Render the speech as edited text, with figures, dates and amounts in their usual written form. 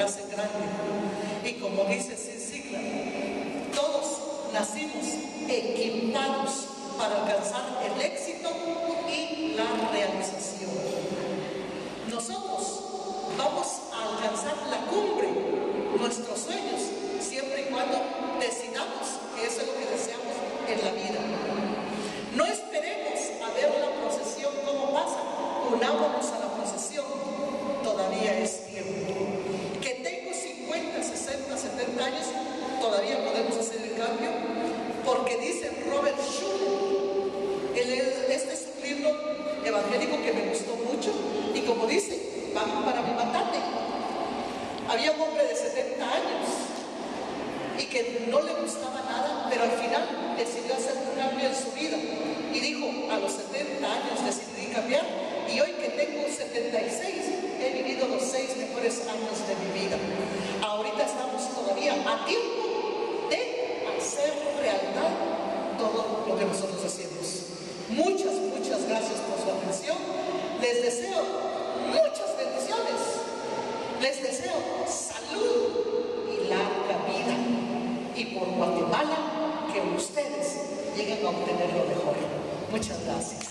lo hace grande. Y como dice Sid Sigler, todos nacimos equipados para alcanzar el éxito y la realización. Nosotros vamos a alcanzar la cumbre, nuestros sueños, siempre y cuando decidamos que eso es lo que deseamos en la vida. No esperemos a ver la procesión cómo pasa, unámonos a la procesión, todavía es tiempo. Que tengo 50, 60, 70 años, todavía podemos hacer el cambio, porque dice Robert Schuller, este es un libro evangélico que me gustó mucho, y como dice, van para mi matate. Había un hombre de 70 años y que no le gustaba nada, pero al final decidió hacer un cambio en su vida y dijo, a los 70 años decidí cambiar y hoy que tengo 76 he vivido los 6 mejores años de mi vida. Ahorita estamos todavía a tiempo de hacer realidad todo lo que nosotros hacemos. Muchas, muchas gracias por su atención. Les deseo muchas bendiciones. Les deseo salud y larga vida. Y por Guatemala, que ustedes lleguen a obtener lo mejor. Muchas gracias.